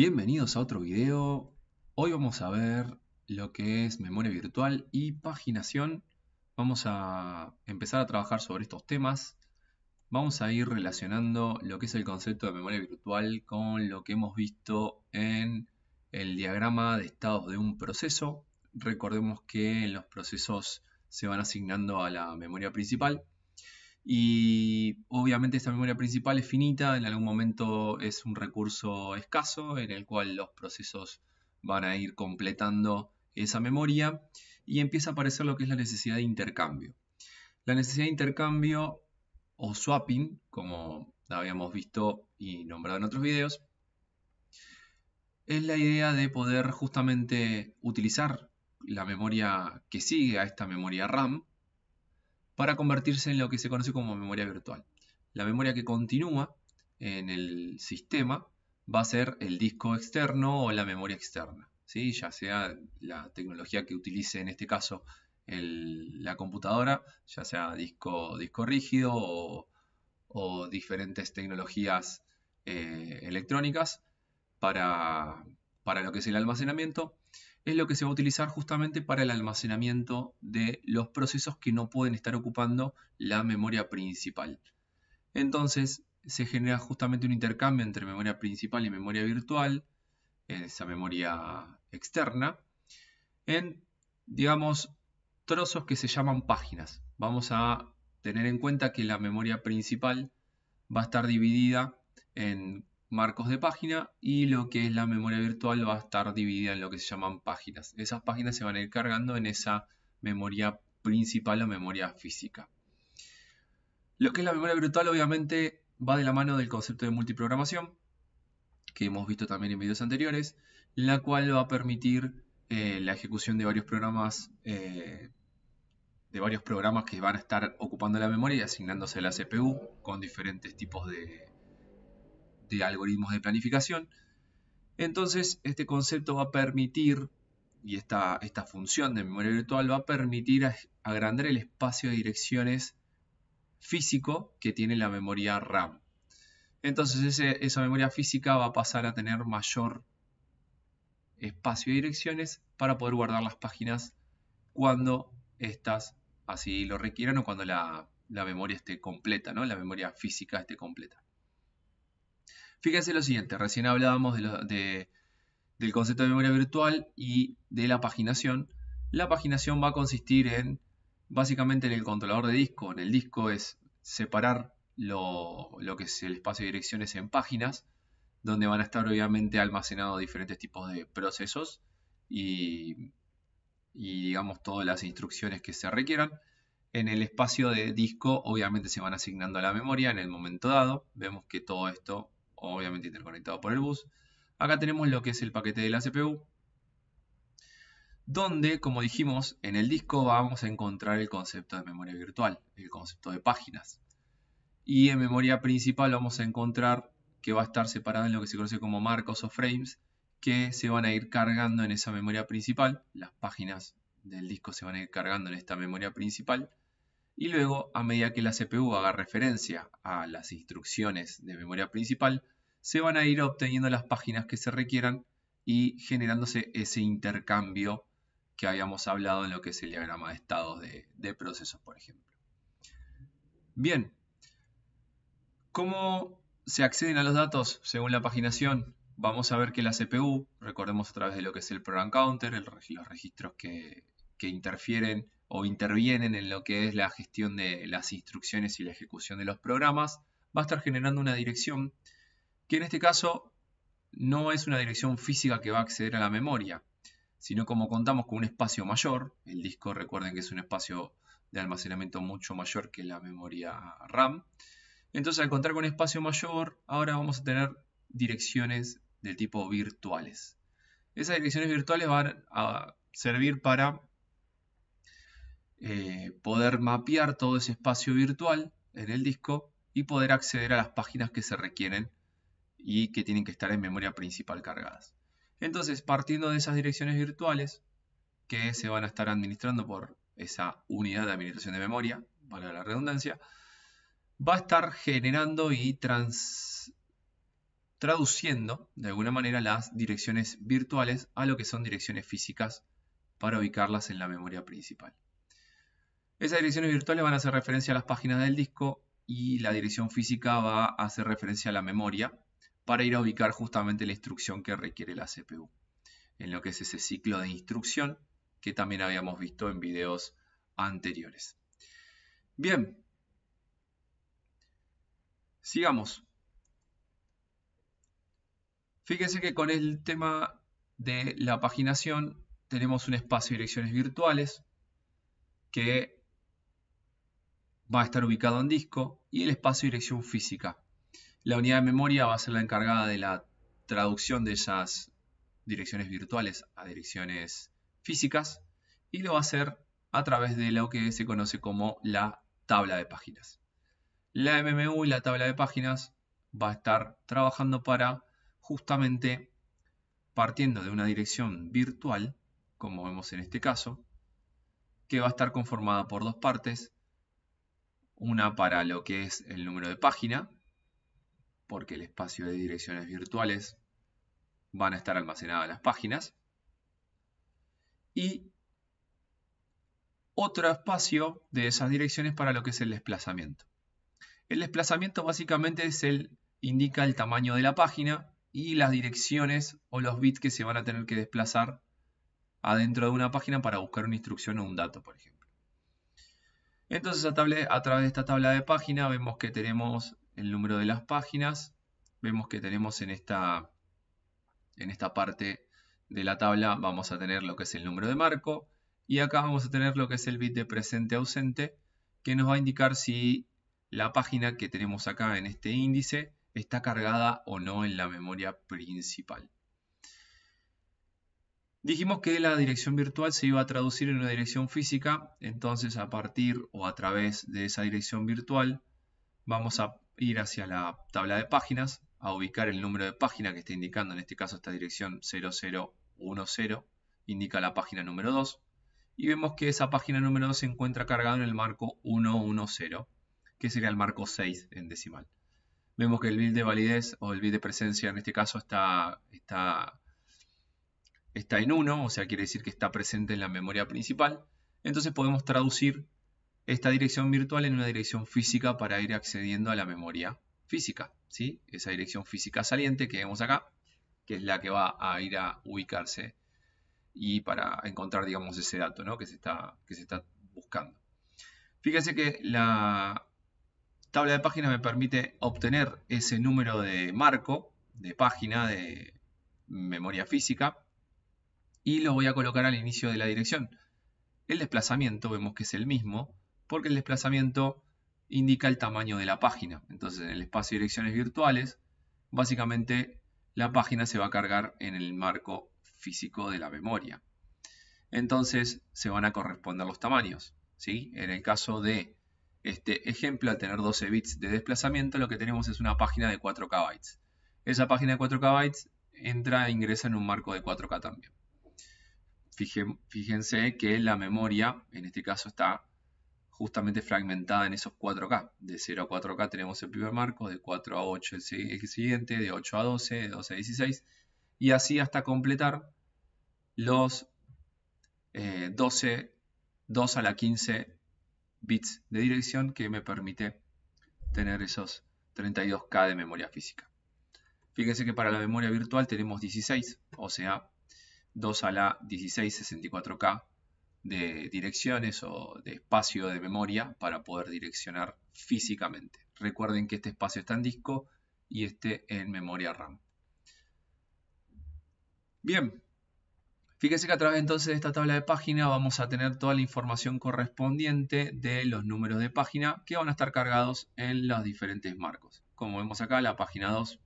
Bienvenidos a otro video. Hoy vamos a ver lo que es memoria virtual y paginación. Vamos a empezar a trabajar sobre estos temas. Vamos a ir relacionando lo que es el concepto de memoria virtual con lo que hemos visto en el diagrama de estados de un proceso. Recordemos que en los procesos se van asignando a la memoria principal. Y obviamente esta memoria principal es finita, en algún momento es un recurso escaso en el cual los procesos van a ir completando esa memoria y empieza a aparecer lo que es la necesidad de intercambio. La necesidad de intercambio o swapping, como habíamos visto y nombrado en otros videos, es la idea de poder justamente utilizar la memoria que sigue a esta memoria RAM para convertirse en lo que se conoce como memoria virtual. La memoria que continúa en el sistema va a ser el disco externo o la memoria externa, ¿sí? Ya sea la tecnología que utilice en este caso la computadora, ya sea disco rígido o diferentes tecnologías electrónicas para lo que es el almacenamiento. Es lo que se va a utilizar justamente para el almacenamiento de los procesos que no pueden estar ocupando la memoria principal. Entonces se genera justamente un intercambio entre memoria principal y memoria virtual, esa memoria externa, en, digamos, trozos que se llaman páginas. Vamos a tener en cuenta que la memoria principal va a estar dividida en marcos de página y lo que es la memoria virtual va a estar dividida en lo que se llaman páginas. Esas páginas se van a ir cargando en esa memoria principal o memoria física. Lo que es la memoria virtual obviamente va de la mano del concepto de multiprogramación, que hemos visto también en videos anteriores, la cual va a permitir la ejecución de varios programas que van a estar ocupando la memoria y asignándose a la CPU con diferentes tipos de algoritmos de planificación. Entonces este concepto va a permitir, y esta función de memoria virtual va a permitir agrandar el espacio de direcciones físico que tiene la memoria RAM. Entonces esa memoria física va a pasar a tener mayor espacio de direcciones para poder guardar las páginas cuando estas así lo requieran o cuando la memoria esté completa, ¿no? La memoria física esté completa. Fíjense lo siguiente, recién hablábamos del concepto de memoria virtual y de la paginación. La paginación va a consistir básicamente en el controlador de disco. En el disco es separar lo que es el espacio de direcciones en páginas, donde van a estar obviamente almacenados diferentes tipos de procesos y digamos todas las instrucciones que se requieran. En el espacio de disco obviamente se van asignando a la memoria en el momento dado. Vemos que todo esto obviamente interconectado por el bus. Acá tenemos lo que es el paquete de la CPU, donde, como dijimos, en el disco vamos a encontrar el concepto de memoria virtual, el concepto de páginas. Y en memoria principal vamos a encontrar que va a estar separada en lo que se conoce como marcos o frames, que se van a ir cargando en esa memoria principal. Las páginas del disco se van a ir cargando en esta memoria principal. Y luego, a medida que la CPU haga referencia a las instrucciones de memoria principal, se van a ir obteniendo las páginas que se requieran y generándose ese intercambio que habíamos hablado en lo que es el diagrama de estados de procesos, por ejemplo. Bien, ¿cómo se acceden a los datos según la paginación? Vamos a ver que la CPU, recordemos a través de lo que es el program counter, los registros que interfieren o intervienen en lo que es la gestión de las instrucciones y la ejecución de los programas, va a estar generando una dirección que en este caso no es una dirección física que va a acceder a la memoria, sino como contamos con un espacio mayor, el disco recuerden que es un espacio de almacenamiento mucho mayor que la memoria RAM, entonces al contar con un espacio mayor, ahora vamos a tener direcciones del tipo virtuales. Esas direcciones virtuales van a servir para poder mapear todo ese espacio virtual en el disco y poder acceder a las páginas que se requieren y que tienen que estar en memoria principal cargadas. Entonces, partiendo de esas direcciones virtuales que se van a estar administrando por esa unidad de administración de memoria, valga la redundancia, va a estar generando y traduciendo de alguna manera las direcciones virtuales a lo que son direcciones físicas para ubicarlas en la memoria principal. Esas direcciones virtuales van a hacer referencia a las páginas del disco y la dirección física va a hacer referencia a la memoria para ir a ubicar justamente la instrucción que requiere la CPU, en lo que es ese ciclo de instrucción que también habíamos visto en videos anteriores. Bien, sigamos. Fíjense que con el tema de la paginación tenemos un espacio de direcciones virtuales que va a estar ubicado en disco y el espacio de dirección física. La unidad de memoria va a ser la encargada de la traducción de esas direcciones virtuales a direcciones físicas y lo va a hacer a través de lo que se conoce como la tabla de páginas. La MMU y la tabla de páginas va a estar trabajando para justamente partiendo de una dirección virtual, como vemos en este caso, que va a estar conformada por dos partes, una para lo que es el número de página, porque el espacio de direcciones virtuales van a estar almacenadas en las páginas, y otro espacio de esas direcciones para lo que es el desplazamiento. El desplazamiento básicamente es indica el tamaño de la página y las direcciones o los bits que se van a tener que desplazar adentro de una página para buscar una instrucción o un dato, por ejemplo. Entonces, a través de esta tabla de página vemos que tenemos el número de las páginas, vemos que tenemos en esta parte de la tabla vamos a tener lo que es el número de marco y acá vamos a tener lo que es el bit de presente-ausente que nos va a indicar si la página que tenemos acá en este índice está cargada o no en la memoria principal. Dijimos que la dirección virtual se iba a traducir en una dirección física, entonces a partir o a través de esa dirección virtual vamos a ir hacia la tabla de páginas, a ubicar el número de página que está indicando, en este caso esta dirección 0010, indica la página número 2, y vemos que esa página número 2 se encuentra cargada en el marco 110, que sería el marco 6 en decimal. Vemos que el bit de validez o el bit de presencia en este caso está en 1, o sea, quiere decir que está presente en la memoria principal. Entonces podemos traducir esta dirección virtual en una dirección física para ir accediendo a la memoria física, ¿sí? Esa dirección física saliente que vemos acá, que es la que va a ir a ubicarse y para encontrar, digamos, ese dato, ¿no? que se está buscando. Fíjense que la tabla de páginas me permite obtener ese número de marco, de página, de memoria física, y lo voy a colocar al inicio de la dirección. El desplazamiento vemos que es el mismo, porque el desplazamiento indica el tamaño de la página. Entonces en el espacio de direcciones virtuales, básicamente la página se va a cargar en el marco físico de la memoria. Entonces se van a corresponder los tamaños, ¿sí? En el caso de este ejemplo, al tener 12 bits de desplazamiento, lo que tenemos es una página de 4 KB. Esa página de 4 KB entra e ingresa en un marco de 4K también. Fíjense que la memoria, en este caso, está justamente fragmentada en esos 4K. De 0 a 4K tenemos el primer marco, de 4 a 8 el siguiente, de 8 a 12, de 12 a 16, y así hasta completar los 2 a la 15 bits de dirección que me permite tener esos 32K de memoria física. Fíjense que para la memoria virtual tenemos 16, o sea, 2 a la 16, 64K de direcciones o de espacio de memoria para poder direccionar físicamente. Recuerden que este espacio está en disco y este en memoria RAM. Bien, fíjense que a través entonces de esta tabla de página vamos a tener toda la información correspondiente de los números de página que van a estar cargados en los diferentes marcos. Como vemos acá, la página 2,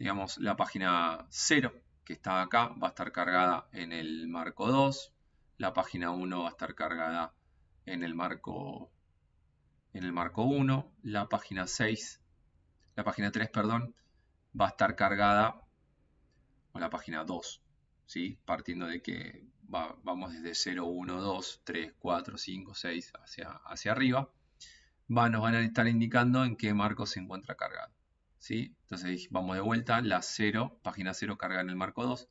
digamos la página 0, que está acá, va a estar cargada en el marco 2, la página 1 va a estar cargada en el marco 1, la página 3, perdón, va a estar cargada en la página 2, ¿sí? Partiendo de que vamos desde 0, 1, 2, 3, 4, 5, 6 hacia arriba, nos van a estar indicando en qué marco se encuentra cargado. ¿sí? Entonces vamos de vuelta, la 0, página 0 carga en el marco 2,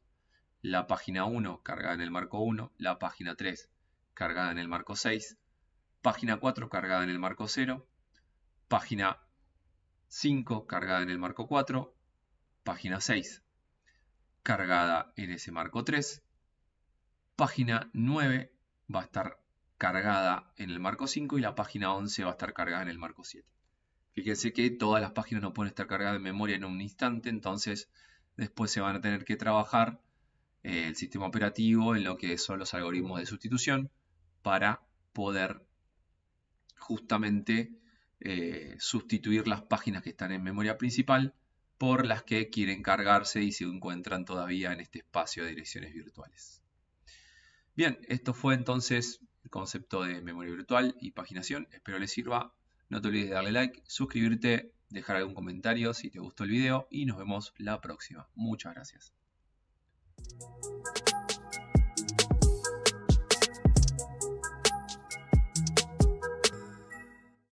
la página 1 cargada en el marco 1, la página 3 cargada en el marco 6, página 4 cargada en el marco 0, página 5 cargada en el marco 4, página 6 cargada en ese marco 3, página 9 va a estar cargada en el marco 5 y la página 11 va a estar cargada en el marco 7. Fíjense que todas las páginas no pueden estar cargadas en memoria en un instante, entonces después se van a tener que trabajar el sistema operativo en lo que son los algoritmos de sustitución para poder justamente sustituir las páginas que están en memoria principal por las que quieren cargarse y se encuentran todavía en este espacio de direcciones virtuales. Bien, esto fue entonces el concepto de memoria virtual y paginación. Espero les sirva. No te olvides de darle like, suscribirte, dejar algún comentario si te gustó el video y nos vemos la próxima. Muchas gracias.